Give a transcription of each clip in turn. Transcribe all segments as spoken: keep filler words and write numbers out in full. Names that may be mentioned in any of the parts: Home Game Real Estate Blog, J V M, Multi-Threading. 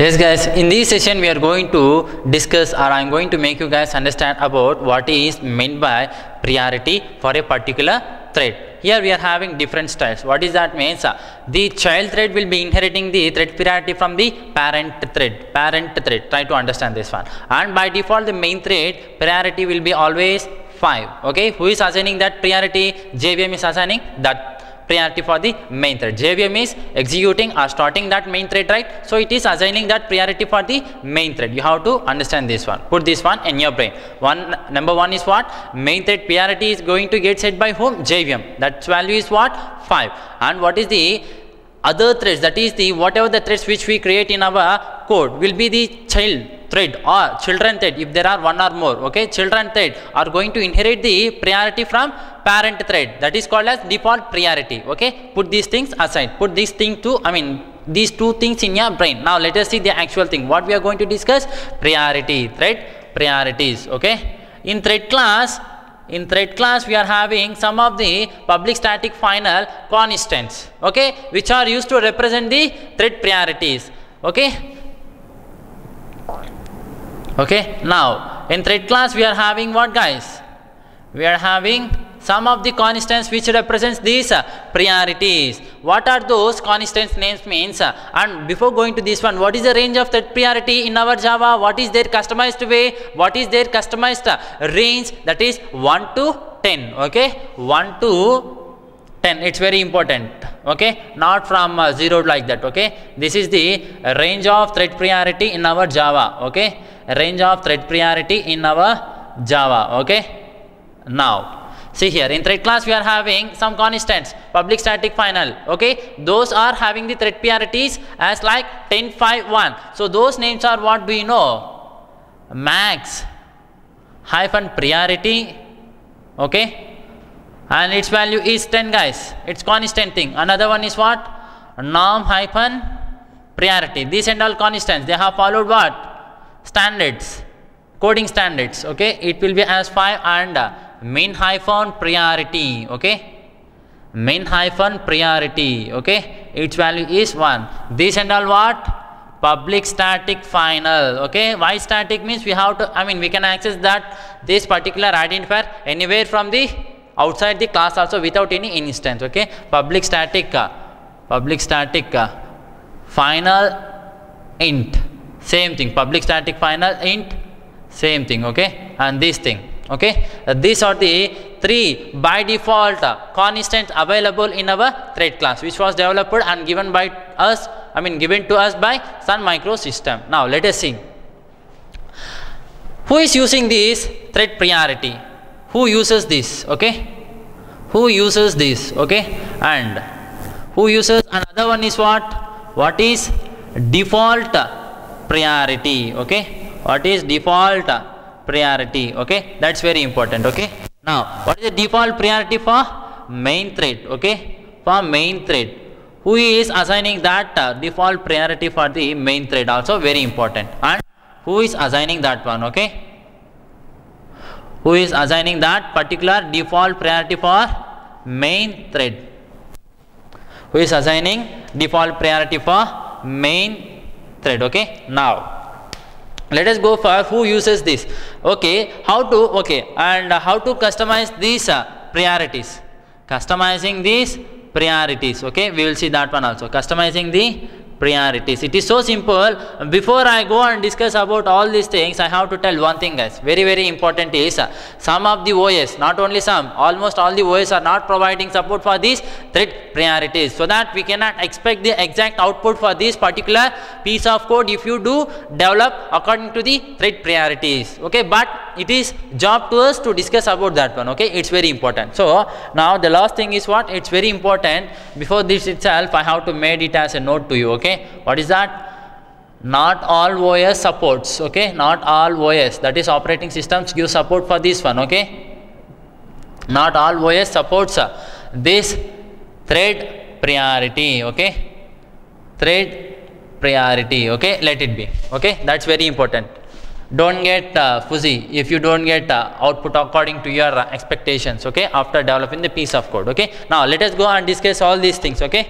Yes guys, in this session we are going to discuss, or I am going to make you guys understand about what is meant by priority for a particular thread. Here we are having different styles. What is that means? The child thread will be inheriting the thread priority from the parent thread. Parent thread. Try to understand this one. And by default, the main thread priority will be always five. Okay. Who is assigning that priority? J V M is assigning that priority for the main thread. J V M is executing or starting that main thread, right? So it is assigning that priority for the main thread. You have to understand this one. Put this one in your brain. One number one is what? Main thread priority is going to get set by whom? J V M. That value is what? five. And what is the other threads? That is the whatever the threads which we create in our code will be the child thread or children thread, if there are one or more. Okay, children thread are going to inherit the priority from parent thread. That is called as default priority. Okay, put these things aside. Put these thing to I mean these two things in your brain. Now let us see the actual thing what we are going to discuss. Priority thread priorities. Okay, in thread class in thread class we are having some of the public static final constants, okay, which are used to represent the thread priorities. Okay. Okay, now in thread class we are having what, guys? We are having some of the constants which represents these uh, priorities. What are those constants names means? Uh, and before going to this one, what is the range of thread priority in our Java? What is their customized way? What is their customized uh, range? That is one to ten. Okay, one to ten. It's very important. Okay, not from uh, zero like that. Okay, this is the range of thread priority in our Java. Okay, range of thread priority in our Java. Okay, now see here in thread class we are having some constants, public static final. Okay, those are having the thread priorities as like ten, five, one. So those names are what we know: max hyphen priority. Okay. And its value is ten, guys. It's constant thing. Another one is what? Norm hyphen priority. These and all constants, they have followed what? Standards, coding standards. Okay, it will be as five and uh, min hyphen priority. Okay, min hyphen priority. Okay, its value is one. These and all what? Public static final. Okay, why static means we have to. I mean, we can access that this particular identifier anywhere from the outside the class also without any instance. Okay, public static uh, public static uh, final int, same thing. Public static final int, same thing. Okay, and this thing. Okay, uh, these are the three by default uh, constants available in our thread class, which was developed and given by us I mean given to us by Sun Microsystem. Now let us see who is using this thread priority. Who uses this? Okay, who uses this? Okay, and who uses another one is what? What is default priority? Okay, what is default priority? Okay, that's very important. Okay, now what is the default priority for main thread? Okay, for main thread, who is assigning that uh, default priority for the main thread? Also very important. And who is assigning that one? Okay, who is assigning that particular default priority for main thread? Who is assigning default priority for main thread? Okay, now let us go for who uses this. Okay, how to okay and how to customize these uh, priorities. Customizing these priorities. Okay, we will see that one also. Customizing the priorities. It is so simple. Before I go and discuss about all these things, I have to tell one thing, guys. Very very important is uh, some of the O S, not only some, almost all the O S are not providing support for these thread priorities, so that we cannot expect the exact output for this particular piece of code if you do develop according to the thread priorities. Okay, but it is job to us to discuss about that one. Okay, it's very important. So now the last thing is what? It's very important. Before this itself, I have to made it as a note to you. Okay. What is that? Not all O S supports. Okay, not all O S, that is operating systems, give support for this one. Okay, not all O S supports uh, this thread priority. Okay, thread priority. Okay, let it be. Okay, that's very important. Don't get uh, fuzzy if you don't get uh, output according to your uh, expectations. Okay, after developing the piece of code. Okay, now let us go and discuss all these things. Okay.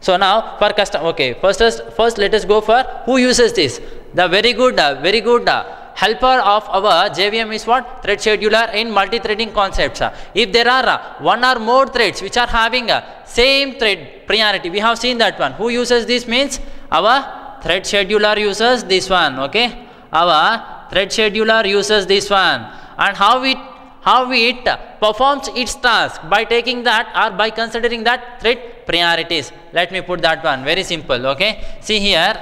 So now for custom, okay, first first let us go for who uses this. The very good uh, very good uh, helper of our J V M is what? Thread scheduler in multi-threading concepts. Uh, if there are uh, one or more threads which are having uh, same thread priority, we have seen that one. Who uses this means our thread scheduler uses this one. Okay, our thread scheduler uses this one, and how it how it performs its task by taking that or by considering that thread priorities. Let me put that one very simple. Okay, see here,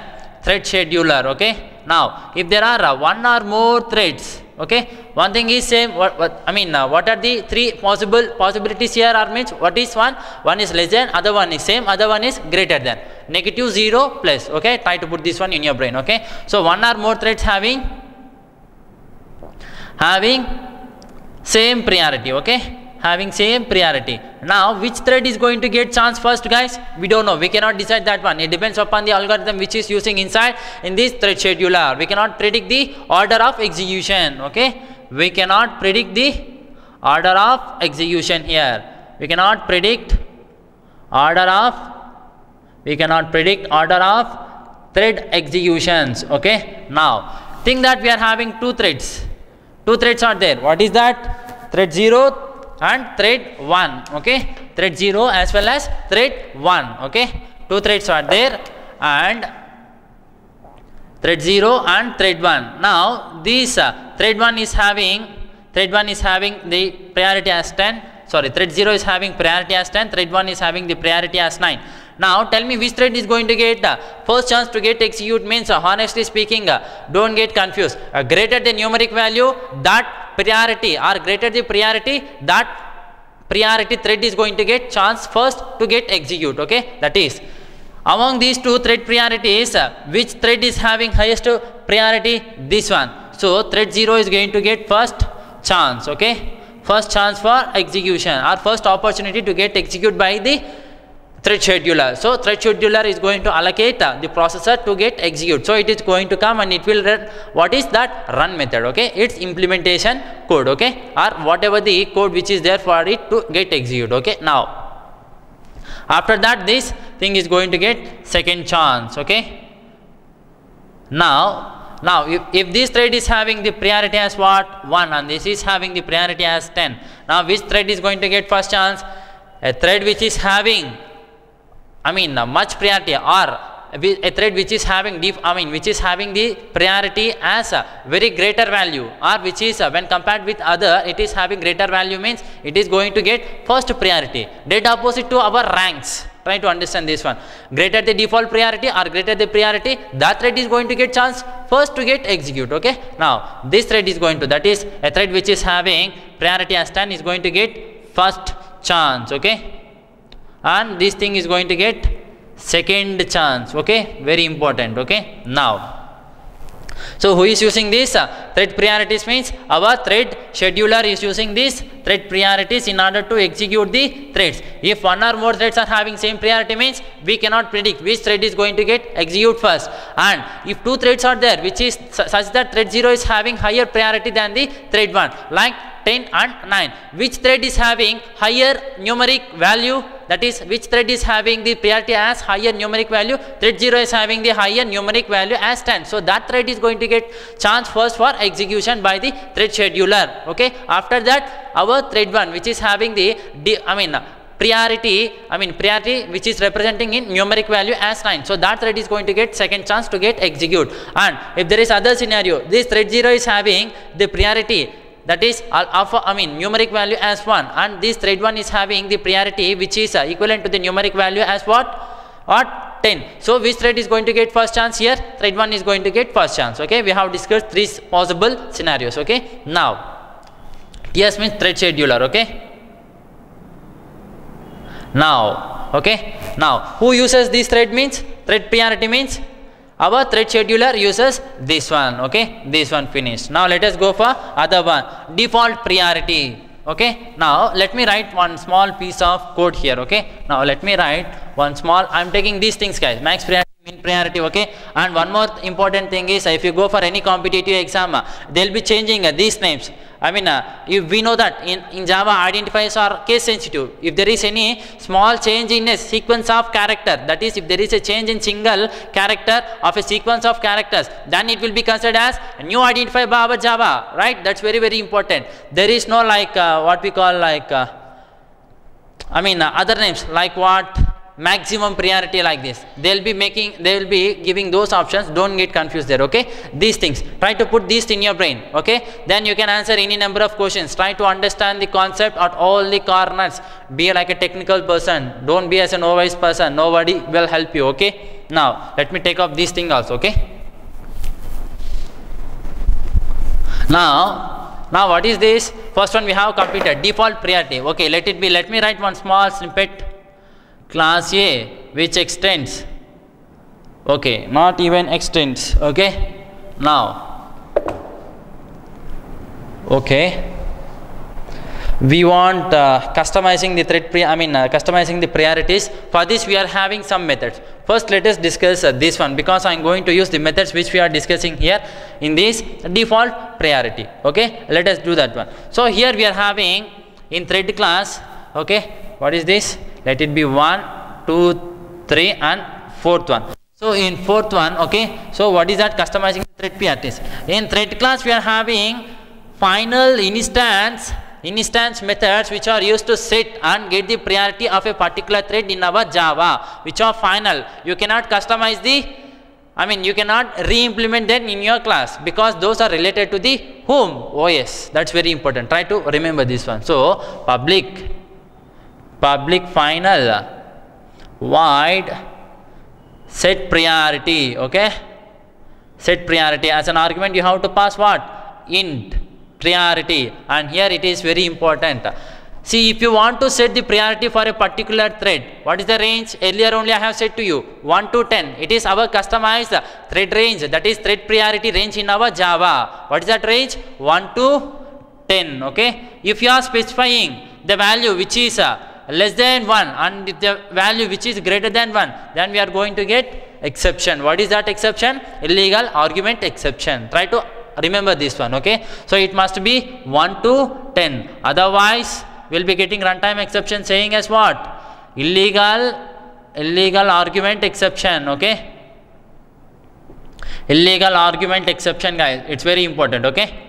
thread scheduler. Okay, now if there are one or more threads, okay, one thing is same. What, what I mean, uh, what are the three possible possibilities here? Or means what is one? One is less than, other one is same, other one is greater than. Negative, zero, plus. Okay, try to put this one in your brain. Okay, so one or more threads having having. same priority, okay, having same priority. Now which thread is going to get chance first, guys? We don't know, we cannot decide that one. It depends upon the algorithm which is using inside in this thread scheduler. We cannot predict the order of execution. Okay, we cannot predict the order of execution here. We cannot predict order of we cannot predict order of thread executions. Okay, now think that we are having two threads. Two threads are there. What is that? Thread zero and thread one. Okay, thread zero as well as thread one. Okay, two threads are there, and thread zero and thread one. Now this uh, thread one is having thread one is having the priority as ten. Sorry, thread zero is having priority as ten. Thread one is having the priority as nine. Now tell me which thread is going to get uh, first chance to get execute means uh, honestly speaking, uh, don't get confused. Uh, greater the numeric value, that priority, or greater the priority, that priority thread is going to get chance first to get execute. Okay, that is among these two thread priorities, uh, which thread is having highest priority? This one. So thread zero is going to get first chance. Okay, first chance for execution, or first opportunity to get execute by the thread scheduler. So thread scheduler is going to allocate uh, the processor to get execute. So it is going to come and it will run. What is that? Run method. Okay, its implementation code. Okay, or whatever the code which is there for it to get execute. Okay, now after that this thing is going to get second chance. Okay, now now if, if this thread is having the priority as what? one, and this is having the priority as ten. Now which thread is going to get first chance? A thread which is having I mean uh, much priority, or a thread which is having deep, I mean which is having the priority as a very greater value, or which is uh, when compared with other it is having greater value means it is going to get first priority. Dead opposite to our ranks. Try to understand this one. Greater the default priority or greater the priority, that thread is going to get chance first to get execute. Okay, now this thread is going to, that is a thread which is having priority as ten is going to get first chance. Okay, and this thing is going to get second chance. Okay, very important. Okay, now so who is using this uh, thread priorities means our thread scheduler is using this thread priorities in order to execute the threads. If one or more threads are having same priority means we cannot predict which thread is going to get execute first. And if two threads are there which is such that thread zero is having higher priority than the thread one, like ten and nine, which thread is having higher numeric value? That is, which thread is having the priority as higher numeric value? Thread zero is having the higher numeric value as ten. So that thread is going to get chance first for execution by the thread scheduler. Okay, after that our thread one which is having the I mean priority I mean priority which is representing in numeric value as nine, so that thread is going to get second chance to get execute. And if there is other scenario, this thread zero is having the priority, that is alpha, I mean numeric value as one, and this thread one is having the priority which is uh, equivalent to the numeric value as what? What? ten. So which thread is going to get first chance here? Thread one is going to get first chance. Okay, we have discussed three possible scenarios. Okay, now T S means thread scheduler. Okay, now okay now who uses this thread means thread priority means our thread scheduler uses this one. Okay, this one finished. Now let us go for other one, default priority. Okay, now let me write one small piece of code here. Okay, now let me write one small, I am taking these things guys, max priority, min priority. Okay, and one more important thing is, if you go for any competitive exam, they'll be changing these names. I mean, uh, if we know that in, in Java, identifiers are case sensitive. If there is any small change in a sequence of character, that is, if there is a change in single character of a sequence of characters, then it will be considered as a new identifier by Java, right? That's very, very important. There is no like uh, what we call like, uh, I mean, uh, other names like what? Maximum priority, like this. They'll be making, they'll be giving those options. Don't get confused there, okay? These things, try to put these in your brain, okay? Then you can answer any number of questions. Try to understand the concept at all the corners. Be like a technical person. Don't be as an novice person. Nobody will help you, okay? Now, let me take off these things also, okay? Now, now what is this? First one we have completed, default priority. Okay, let it be, let me write one small snippet. Class A, which extends, okay, not even extends, okay, now, okay, we want uh, customizing the thread, pre I mean, uh, customizing the priorities. For this, we are having some methods. First, let us discuss uh, this one, because I am going to use the methods which we are discussing here in this default priority, okay, let us do that one. So, here we are having in thread class, okay, what is this? Let it be one, two, three and fourth one. So, in fourth one, okay. So, what is that? Customizing thread priorities. In thread class, we are having final instance, instance methods which are used to set and get the priority of a particular thread in our Java, which are final. You cannot customize the, I mean, you cannot re-implement them in your class, because those are related to the whom? O S. That's very important. Try to remember this one. So, public. Public final void set priority, okay, set priority. As an argument you have to pass what? Int priority. And here it is very important. See, if you want to set the priority for a particular thread, what is the range? Earlier only I have said to you, one to ten. It is our customized thread range, that is thread priority range in our Java. What is that range? one to ten, okay. If you are specifying the value which is uh, less than one and the value which is greater than one, then we are going to get exception. What is that exception? Illegal argument exception. Try to remember this one, okay. So it must be one to ten, otherwise we will be getting runtime exception saying as what? Illegal illegal argument exception, okay. Illegal argument exception, guys, it's very important, okay.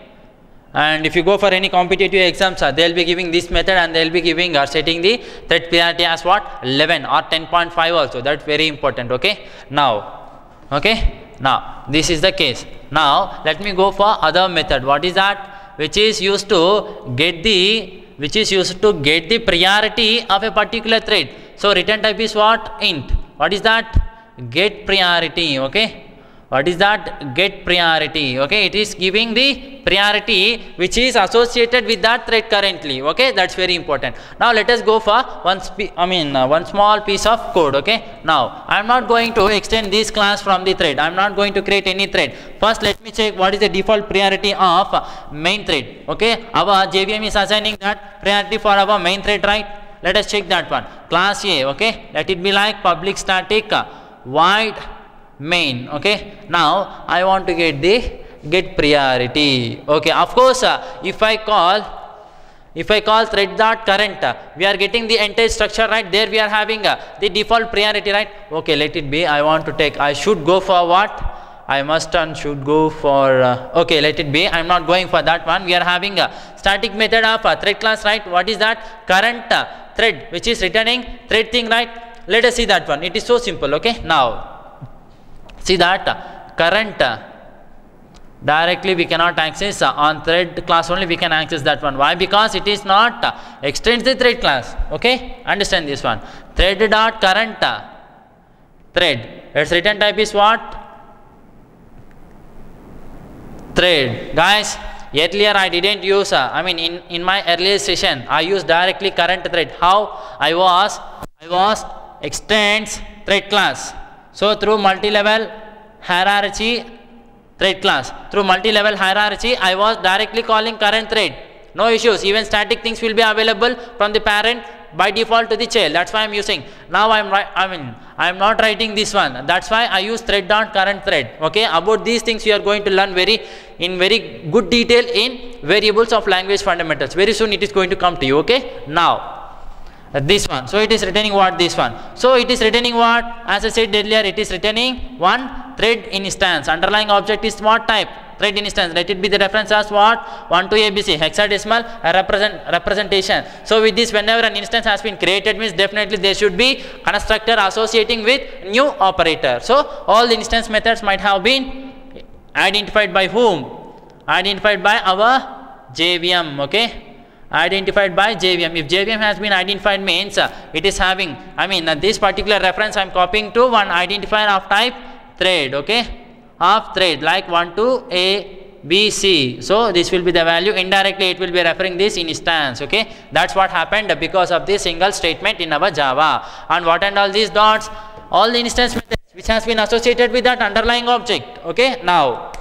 And if you go for any competitive exams, uh, they will be giving this method, and they will be giving or uh, setting the thread priority as what? eleven or ten point five also. That's very important, okay. Now, okay. Now, this is the case. Now, let me go for other method. What is that? Which is used to get the, which is used to get the priority of a particular thread. So, return type is what? Int. What is that? Get priority, okay. What is that? Get priority, okay. It is giving the priority which is associated with that thread currently, okay. That's very important. Now let us go for one spe I mean uh, one small piece of code, okay. Now I am not going to extend this class from the thread. I am not going to create any thread. First let me check what is the default priority of main thread, okay. Our J V M is assigning that priority for our main thread, right? Let us check that one. Class A, okay, let it be like public static void main, okay. Now I want to get the get priority, okay. Of course, uh, if I call if I call thread dot current, uh, we are getting the entire structure, right? There we are having uh, the default priority, right? Okay, let it be. I want to take, I should go for what? I must and should go for uh, okay, let it be. I am not going for that one. We are having a static method of a thread class, right? What is that? Current uh, thread, which is returning thread thing, right? Let us see that one. It is so simple, okay. Now see that uh, current uh, directly we cannot access uh, on thread class only we can access that one. Why? Because it is not uh, extends the thread class, okay. Understand this one. Thread dot current uh, thread, its return type is what? Thread. Guys, earlier I didn't use uh, I mean in in my earlier session I used directly current thread. How? I was I was extends thread class. So, through multi-level hierarchy thread class, through multi-level hierarchy, I was directly calling current thread. No issues, even static things will be available from the parent by default to the child. That's why I'm using. Now, I'm I mean, I am not writing this one. That's why I use thread dot current thread. Okay, about these things you are going to learn very in very good detail in variables of language fundamentals. Very soon it is going to come to you. Okay, now. This one, so it is returning what? This one, so it is returning what? As I said earlier, it is returning one thread instance. Underlying object is what type? Thread instance. Let it be the reference as what? one two A B C, hexadecimal represent representation. So with this, whenever an instance has been created, means definitely there should be constructor associating with new operator. So all the instance methods might have been identified by whom? Identified by our J V M. Okay, identified by J V M. If J V M has been identified, means uh, it is having, I mean uh, this particular reference I am copying to one identifier of type thread. Okay, of thread like one two A B C. So this will be the value. Indirectly it will be referring this instance. Okay, that's what happened because of this single statement in our Java. And what and all these dots, all the instance methods which has been associated with that underlying object. Okay, now,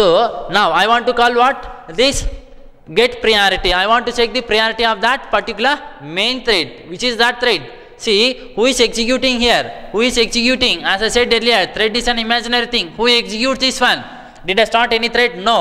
so now I want to call what? This get priority. I want to check the priority of that particular main thread. Which is that thread? See, who is executing here? Who is executing? As I said earlier, thread is an imaginary thing. Who executes this one? Did I start any thread? No.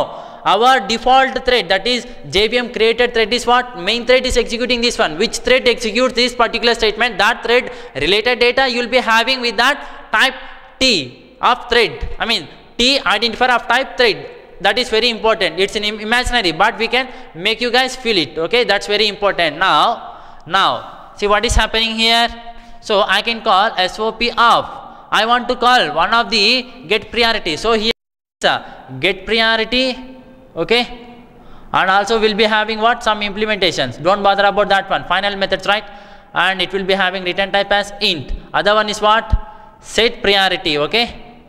Our default thread, that is J V M created thread, is what? Main thread is executing this one. Which thread executes this particular statement? That thread related data you will be having with that type T of thread. I mean T identifier of type thread. That is very important. It's an imaginary, but we can make you guys feel it. Okay, that's very important. Now, now see what is happening here. So I can call S O P of. I want to call one of the get priority. So here is a get priority. Okay, and also we'll be having what? Some implementations. Don't bother about that one. Final methods, right? And it will be having return type as int. Other one is what? Set priority. Okay,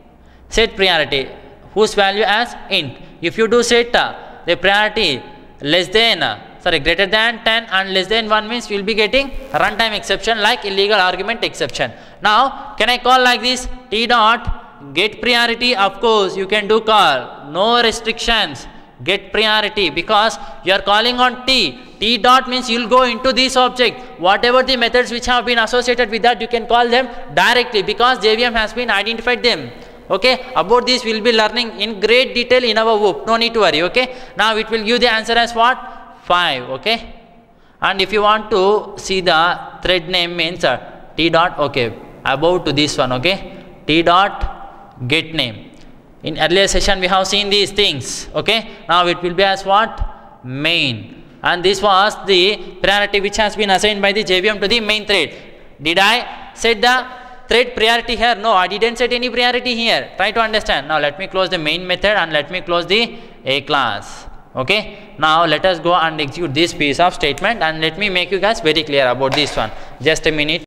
set priority, whose value as int. If you do set uh, the priority less than uh, sorry greater than ten and less than one, means you will be getting runtime exception like illegal argument exception. Now can I call like this? T dot get priority. Of course you can do call, no restrictions, get priority, because you are calling on T. T dot means you will go into this object. Whatever the methods which have been associated with that, you can call them directly because J V M has been identified them. Okay, about this we will be learning in great detail in our W H O O P. No need to worry. Okay, now it will give the answer as what? five. Okay, and if you want to see the thread name, means uh, T dot, okay, above to this one. Okay, T dot get name. In earlier session we have seen these things. Okay, now it will be as what? Main. And this was the priority which has been assigned by the J V M to the main thread. Did I set the thread priority here? No, I didn't set any priority here. Try to understand. Now let me close the main method and let me close the A class. Okay, now let us go and execute this piece of statement and let me make you guys very clear about this one. Just a minute.